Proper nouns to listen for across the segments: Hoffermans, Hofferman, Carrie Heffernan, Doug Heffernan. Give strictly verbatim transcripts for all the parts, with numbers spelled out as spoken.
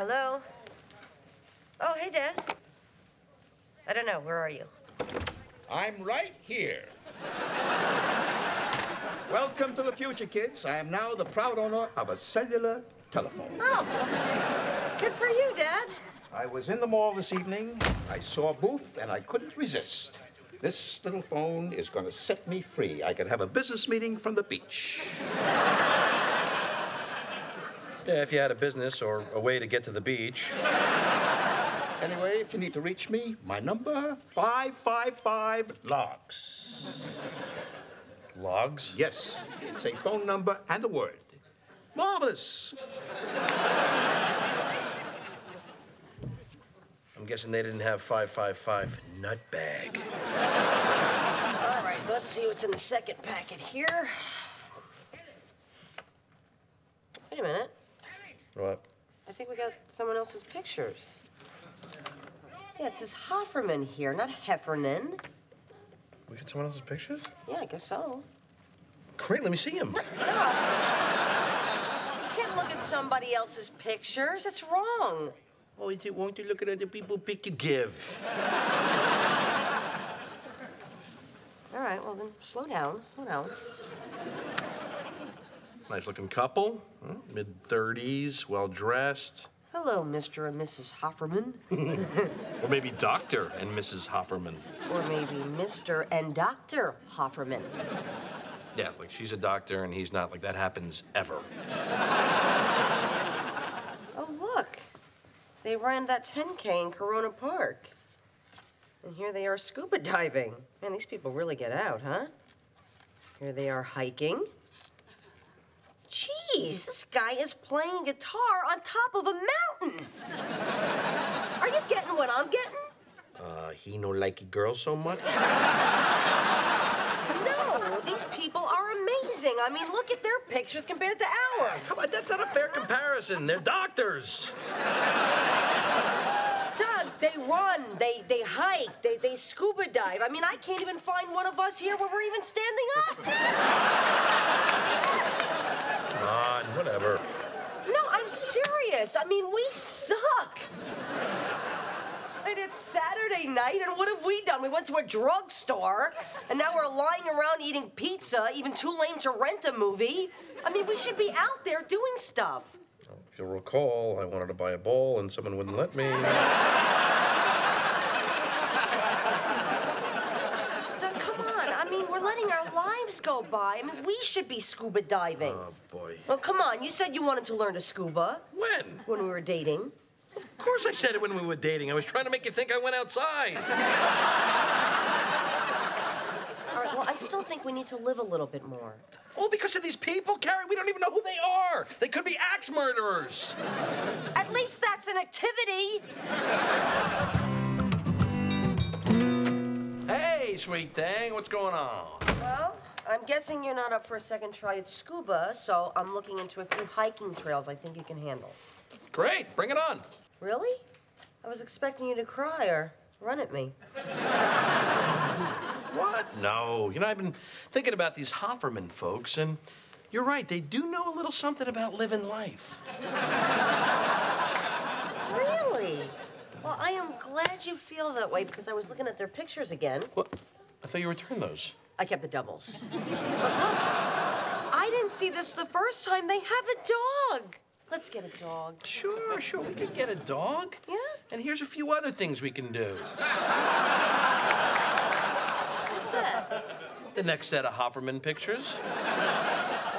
Hello? Oh, hey, Dad. I don't know. Where are you? I'm right here. Welcome to the future, kids. I am now the proud owner of a cellular telephone. Oh, good for you, Dad. I was in the mall this evening. I saw a booth, and I couldn't resist. This little phone is going to set me free. I could have a business meeting from the beach. Yeah, if you had a business or a way to get to the beach. Anyway, if you need to reach me, my number, five five five logs. Logs? Yes. It's a phone number and a word. Marvelous. I'm guessing they didn't have five five five nutbag. All right, let's see what's in the second packet here. Wait a minute. What? I think we got someone else's pictures. Yeah, it says Hofferman here, not Heffernan. We got someone else's pictures? Yeah, I guess so. Great, let me see him. No. You can't look at somebody else's pictures. It's wrong. Oh, is it wrong to look at other people's pictures? Give. All right, well, then slow down, slow down. Nice-looking couple, huh? mid thirties, well-dressed. Hello, Mister and Missus Hofferman. Or maybe Doctor and Missus Hofferman. Or maybe Mister and Doctor Hofferman. Yeah, like she's a doctor and he's not. Like that happens ever. Oh, look. They ran that ten K in Corona Park. And here they are scuba diving. Man, these people really get out, huh? Here they are hiking. Jeez, this guy is playing guitar on top of a mountain. Are you getting what I'm getting? Uh, he no likey girl so much? No, these people are amazing. I mean, look at their pictures compared to ours. Come on, that's not a fair comparison. They're doctors. Doug, they run, they, they hike, they, they scuba dive. I mean, I can't even find one of us here where we're even standing up. On, whatever. No, I'm serious. I mean, we suck. And it's Saturday night, and what have we done? We went to a drugstore, and now we're lying around eating pizza, even too lame to rent a movie. I mean, we should be out there doing stuff. Well, if you'll recall, I wanted to buy a ball, and someone wouldn't let me. Go by. I mean, we should be scuba diving. Oh, boy. Well, come on. You said you wanted to learn to scuba. When? When we were dating. Of course I said it when we were dating. I was trying to make you think I went outside. All right, well, I still think we need to live a little bit more. Oh, because of these people, Carrie? We don't even know who they are. They could be axe murderers. At least that's an activity. Hey, sweet thing. What's going on? Well, I'm guessing you're not up for a second try at scuba, so I'm looking into a few hiking trails I think you can handle. Great. Bring it on. Really? I was expecting you to cry or run at me. What? No. You know, I've been thinking about these Hofferman folks, and you're right. They do know a little something about living life. Really? Well, I am glad you feel that way, because I was looking at their pictures again. Well, I thought you returned those. I kept the doubles. But look, I didn't see this the first time. They have a dog. Let's get a dog. Sure, sure, we could get a dog. Yeah? And here's a few other things we can do. What's that? The next set of Hofferman pictures.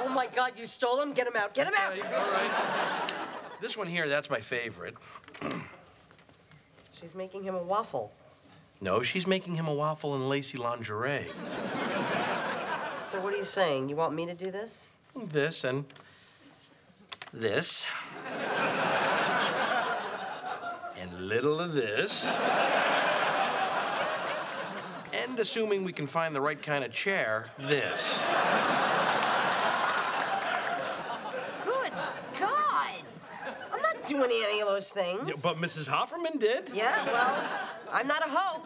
Oh, my God, you stole them? Get them out, get them out! All right, all right. This one here, that's my favorite. She's making him a waffle. No, she's making him a waffle in lacy lingerie. So what are you saying? You want me to do this? This and this. And little of this. And assuming we can find the right kind of chair, this. Good God! I'm not doing any of those things. Yeah, but Missus Hofferman did. Yeah, well, I'm not a hoe.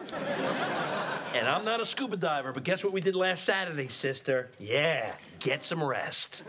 And I'm not a scuba diver, but guess what we did last Saturday, sister? Yeah, get some rest.